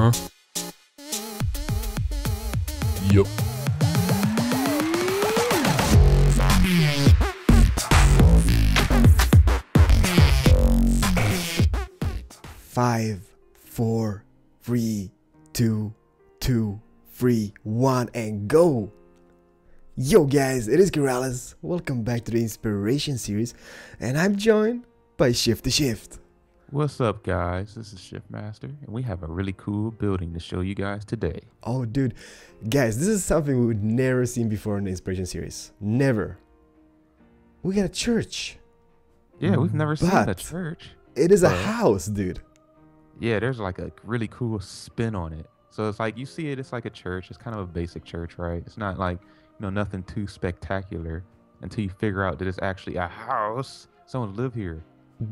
huh? Yup. Five, four, three, two, two, three, one, and go! Yo guys, it is Keralis. Welcome back to the Inspiration Series, and I'm joined by Shift to Shift. What's up guys, this is Shipmaster, and we have a really cool building to show you guys today. Oh dude, guys, this is something we would never seen before in the Inspiration Series. Never. We got a church. Yeah, we've never seen a church. It is a house, dude. Yeah, there's like a really cool spin on it. So it's like, you see it, it's like a church. It's kind of a basic church, right? It's not like, you know, nothing too spectacular until you figure out that it's actually a house. Someone live here.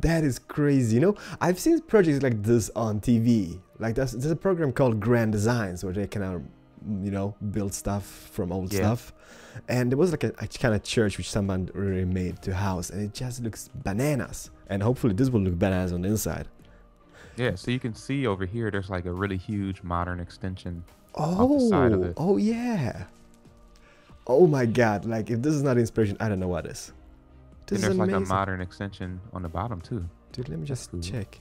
That is crazy. You know, I've seen projects like this on TV. Like there's a program called Grand Designs where they can, you know, build stuff from old stuff. And there was like a kind of church which someone really made to house, and it just looks bananas. And hopefully this will look bananas on the inside. Yeah, so you can see over here there's like a really huge modern extension. Oh, the side of it. Oh yeah. Oh my god, like if this is not inspiration, I don't know what is. And there's like a modern extension on the bottom too. Dude, let me just check.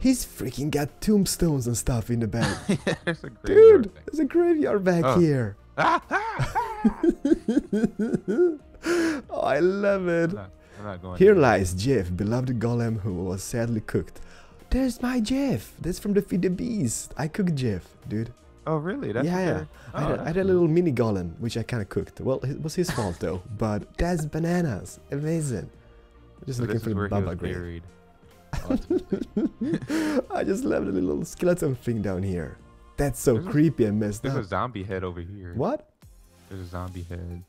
He's freaking got tombstones and stuff in the back. Yeah, there's a graveyard. Dude, there's a graveyard back here. Oh, I love it. I'm not going here lies Jeff, beloved golem who was sadly cooked. There's my Jeff. That's from the Feed the Beast. I cooked Jeff, dude. Oh really? That's yeah. I had a little mini golem, which I kind of cooked. Well, it was his fault though. But that's bananas, amazing. Just so looking for the Baba grave. I just love the little skeleton thing down here. That's so creepy and messed up. There's a zombie head over here. What? There's a zombie head.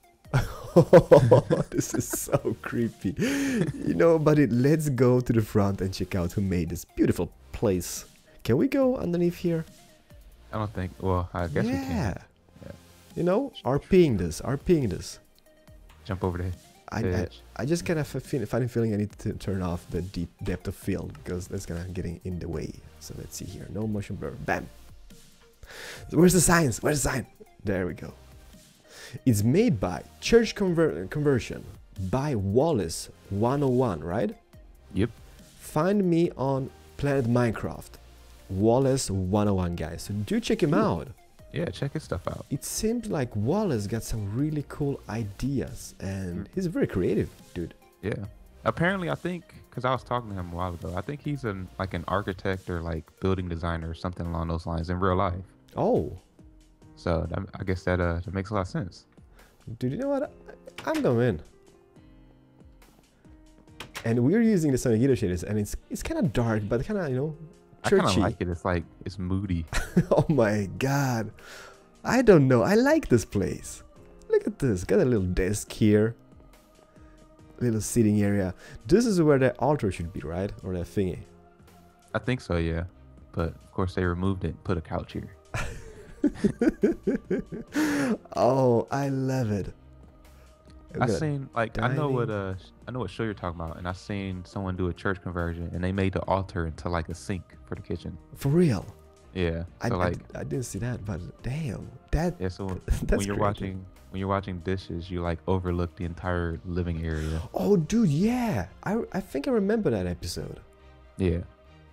Oh, this is so creepy. You know, buddy. Let's go to the front and check out who made this beautiful place. Can we go underneath here? I don't think, well, I guess we can. Yeah. You know, RPing this. Jump over there. I just kind of find a feeling I need to turn off the deep depth of field because that's kind of getting in the way. So let's see here. No motion blur. Bam. So where's the signs? Where's the sign? There we go. It's made by Church Conversion by Wallace 101, right? Yep. Find me on Planet Minecraft. Wallace 101, guys, so do check him out. Yeah, check his stuff out. It seems like Wallace got some really cool ideas, and he's very creative, dude. Yeah, apparently, I think, because I was talking to him a while ago, I think he's like an architect or like building designer or something along those lines in real life. Oh, so I guess that makes a lot of sense. Dude, you know what, I'm gonna win. And we're using the Sony Gator shaders, and it's kind of dark, but kind of, you know, churchy. I kind of like it. It's like, it's moody. Oh my god. I don't know. I like this place. Look at this. Got a little desk here. Little sitting area. This is where the altar should be, right? Or that thingy. I think so, yeah. But of course they removed it and put a couch here. Oh, I love it. I seen, like, dining. I know what show you're talking about, and I seen someone do a church conversion, and they made the altar into like a sink for the kitchen. For real? Yeah. So I didn't see that, but damn, that. Yeah. So when you're watching dishes, you like overlook the entire living area. Oh, dude, yeah. I think I remember that episode. Yeah. There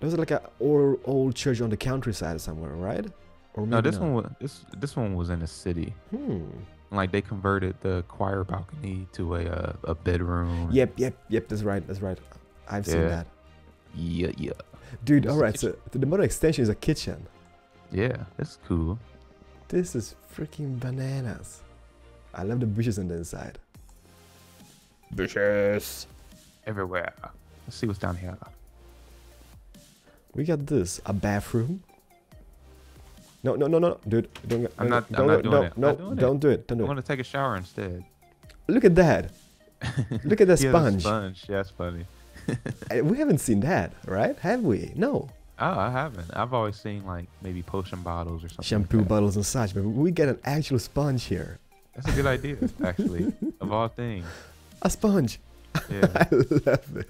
was like an old church on the countryside somewhere, right? Or no, this one was in a city. Hmm. Like they converted the choir balcony to a bedroom. Yep. That's right. I've seen that. Yeah. Dude, all right. So the modern extension is a kitchen. Yeah, that's cool. This is freaking bananas. I love the bushes on the inside. Bushes everywhere. Let's see what's down here. We got this a bathroom. No, dude. Don't do it. Don't do it. I want to take a shower instead. Look at that. Look at that sponge. Yeah, that's funny. We haven't seen that, right? Have we? No. Oh, I haven't. I've always seen like maybe potion bottles or something. Shampoo bottles and such, but we get an actual sponge here. That's a good idea, actually. Of all things. A sponge. Yeah. I love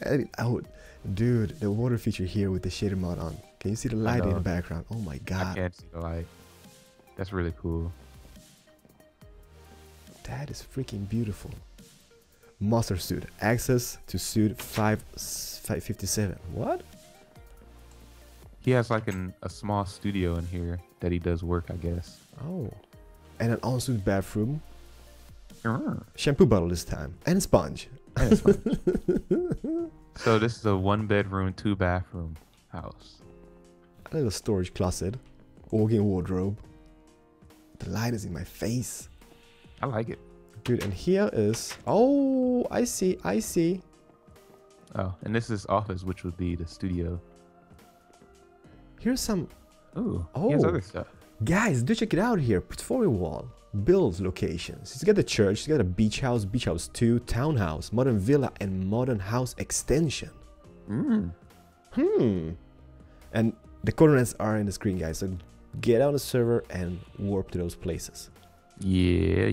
it. Dude, the water feature here with the shader mod on. Can you see the light in the background? Oh my god. I can't see the light. That's really cool. That is freaking beautiful. Master suit. Access to suit 557. What? He has like a small studio in here that he does work, I guess. Oh. And an ensuite bathroom. Shampoo bottle this time. And a sponge. And a sponge. So this is a 1-bedroom, 2-bathroom house. A little storage closet. Walk-in wardrobe. The light is in my face. I like it. Dude, and here is... Oh, I see. I see. Oh, and this is office, which would be the studio. Here's some... Ooh, oh, here's other stuff. Guys, do check it out here. Portfolio wall. Build locations. He's got a church. He's got a beach house 2, townhouse, modern villa, and modern house extension. And the coordinates are in the screen, guys. So get on the server and warp to those places. Yeah.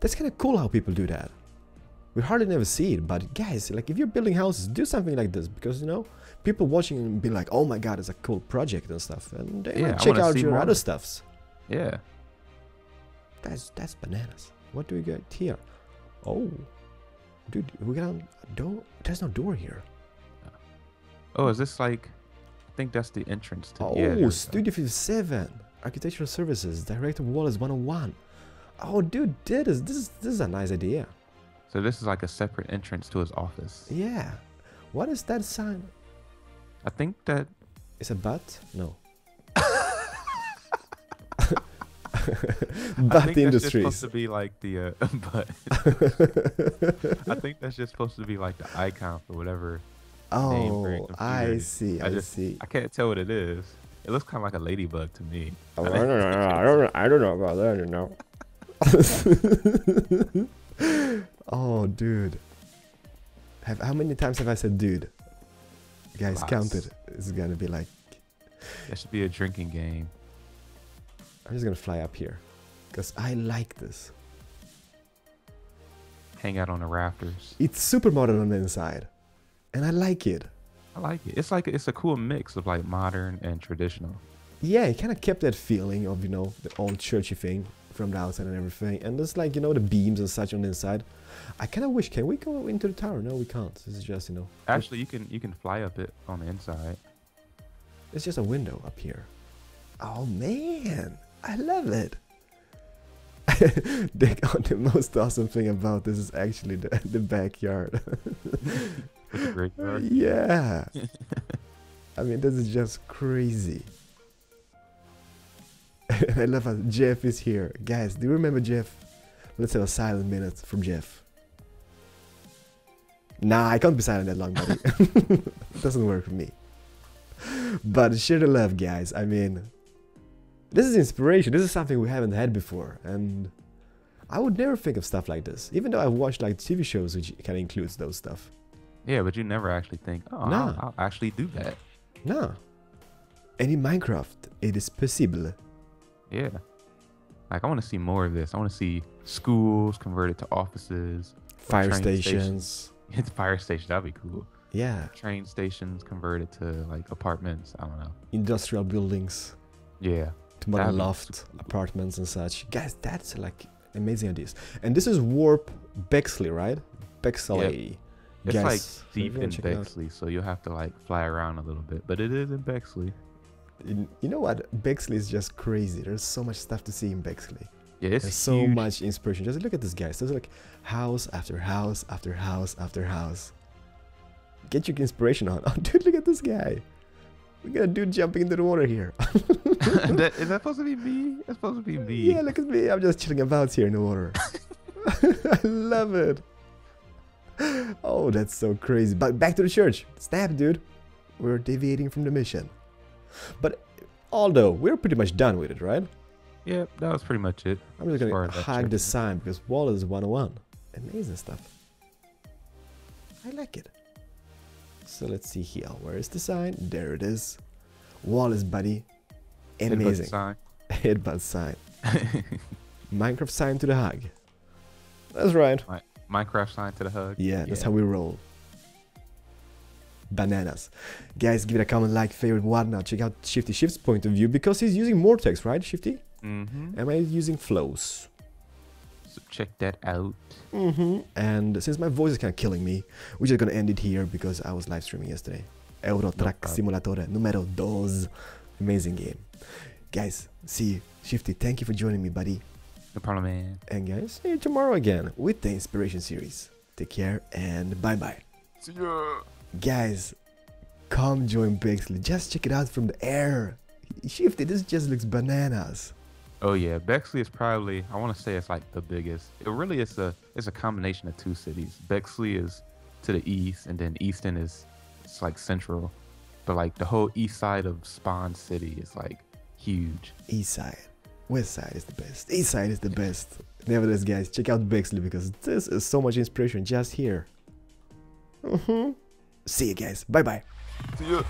That's kind of cool how people do that. We hardly never see it, but guys, like if you're building houses, do something like this, because you know people watching and be like, "Oh my God, it's a cool project and stuff," and they might check out your other stuffs. Yeah. That's bananas. What do we get here? Oh, dude, we got a door. There's no door here. Oh, is this like? I think that's the entrance to. Oh, yeah, Studio 57, Architectural Services, Director Wallace 101. Oh, dude, this is a nice idea. So this is like a separate entrance to his office. Yeah. What is that sign? I think that. Is it a butt? No. But the industry supposed to be like the I think that's just supposed to be like the icon for whatever. Oh, I see. I see. I can't tell what it is. It looks kind of like a ladybug to me. Oh, I don't know about that. Oh, dude. How many times have I said, dude? You guys, count it. It's gonna be like. That should be a drinking game. I'm just gonna fly up here, because I like this. Hang out on the rafters. It's super modern on the inside, and I like it. I like it. It's like it's a cool mix of like modern and traditional. Yeah, it kind of kept that feeling of, you know, the old churchy thing from the outside and everything, and there's like, you know, the beams and such on the inside. I kind of wish. Can we go into the tower? No, we can't. This is just, you know. Actually, you can fly up it on the inside. It's just a window up here. Oh man. I love it. The most awesome thing about this is actually the backyard. That's a great yard. Yeah. I mean, this is just crazy. I love how Jeff is here. Guys, do you remember Jeff? Let's have a silent minute from Jeff. Nah, I can't be silent that long, buddy. It doesn't work for me. But share the love, guys. I mean... This is inspiration. This is something we haven't had before, and I would never think of stuff like this, even though I've watched like TV shows which kind of includes those stuff. Yeah, but you never actually think, oh, no. I'll actually do that. No. And in Minecraft, it is possible. Yeah. Like, I want to see more of this. I want to see schools converted to offices. Fire stations. It's fire stations. That'd be cool. Yeah. Train stations converted to like apartments. I don't know. Industrial buildings. Yeah. Modern loft apartments and such. Guys, that's like amazing ideas. And this is warp Bexley, right? Bexley. Yep. It's like deep in Bexley, so you'll have to like fly around a little bit, but it is in Bexley. You know what, Bexley is just crazy. There's so much stuff to see in Bexley. Yeah, it's huge. So much inspiration. Just look at this, guys. There's like house after house after house after house. Get your inspiration on. Oh dude, look at this guy. We got a dude jumping into the water here. Is that supposed to be me? It's supposed to be me. Yeah, look at me. I'm just chilling about here in the water. I love it. Oh, that's so crazy. But back to the church. Snap, dude. We're deviating from the mission. But although we're pretty much done with it, right? Yeah, that was pretty much it. I'm just going to hide the sign because Wallace 101. Amazing stuff. I like it. So let's see here. Where is the sign? There it is. Wallace, buddy. Amazing. Headbutt sign. Minecraft sign to the hug. That's right. Minecraft sign to the hug. Yeah, that's how we roll. bananas. Guys, give it a comment, like, favorite, whatnot. Check out Shifty Shift's point of view, because he's using Mortex, right, Shifty? Mm-hmm. Am I using flows? So check that out. Mm-hmm. And since my voice is kind of killing me, we're just gonna end it here because I was live streaming yesterday. Euro Truck Simulator numero 2. Amazing game. Guys, see you. Shifty, thank you for joining me, buddy. No problem, man. And guys, see you tomorrow again with the Inspiration Series. Take care and bye-bye. See ya. Guys, come join Bexley. Just check it out from the air. Shifty, this just looks bananas. Oh yeah, Bexley is probably, I want to say it's like the biggest. It really is it's a combination of two cities. Bexley is to the east, and then Easton is, it's like central. But like the whole east side of Spawn City is like huge. East side. West side is the best. East side is the best. Nevertheless, guys, check out Bexley because this is so much inspiration just here. See you guys. Bye bye. See ya.